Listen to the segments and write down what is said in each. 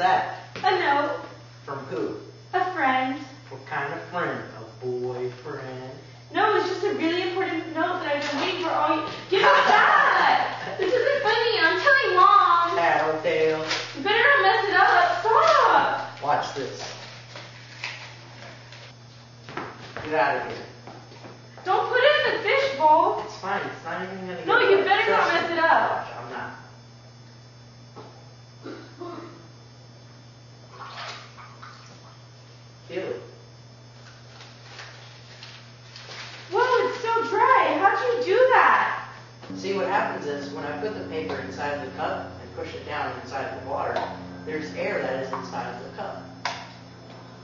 that? A note. From who? A friend. What kind of friend? A boyfriend? No, it's just a really important note that I've been waiting for all year. Give me that! This isn't funny. I'm telling Mom. Tattletale. You better not mess it up. Stop. Watch this. Get out of here. Don't put it in the fish bowl. It's fine. It's not even going to get No, you better not mess it up. Watch, I'm not. Feel it. Whoa, it's so dry. How'd you do that? See, what happens is when I put the paper inside the cup and push it down inside the water, there's air that is inside of the cup.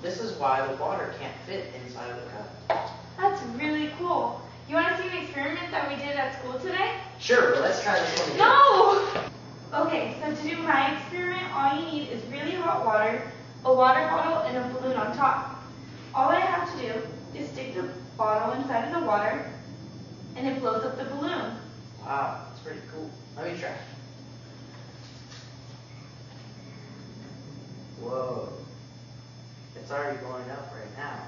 This is why the water can't fit inside of the cup. That's really cool. You want to see an experiment that we did at school today? Sure, but let's try this one again. No! Okay, so to do my experiment, all you need is really hot water, a water bottle, and a balloon on top. All I have to do is stick the bottle inside of the water, and it blows up the balloon. Wow, that's pretty cool. Let me try. Whoa. It's already blowing up right now.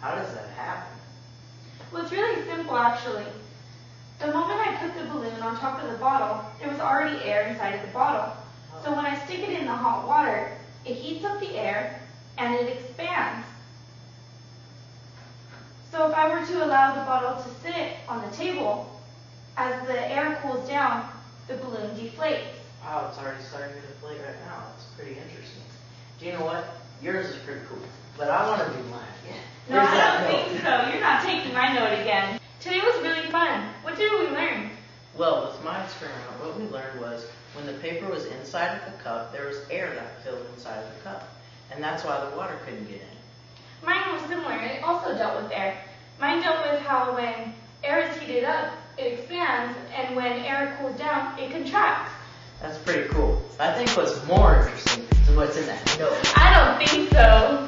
How does that happen? Well, it's really simple, actually. The moment I put the balloon on top of the bottle, there was already air inside of the bottle. So when I stick it in the hot water, it heats up the air, and it expands. So if I were to allow the bottle to sit on the table, as the air cools down, the balloon deflates. Wow, it's already starting to deflate right now. It's pretty interesting. Do you know what? Yours is pretty cool, but I want to do mine again. No, I don't think so. You're not taking my note again. Today was really fun. What did we learn? Well, with my experiment, what we learned was when the paper was inside of the cup, there was air that filled inside of the cup, and that's why the water couldn't get in. Mine was similar. It also dealt with air. Mine dealt with how when air is heated up, it expands, and when air cools down, it contracts. That's pretty cool. I think what's more interesting is what's in that note. I don't think so.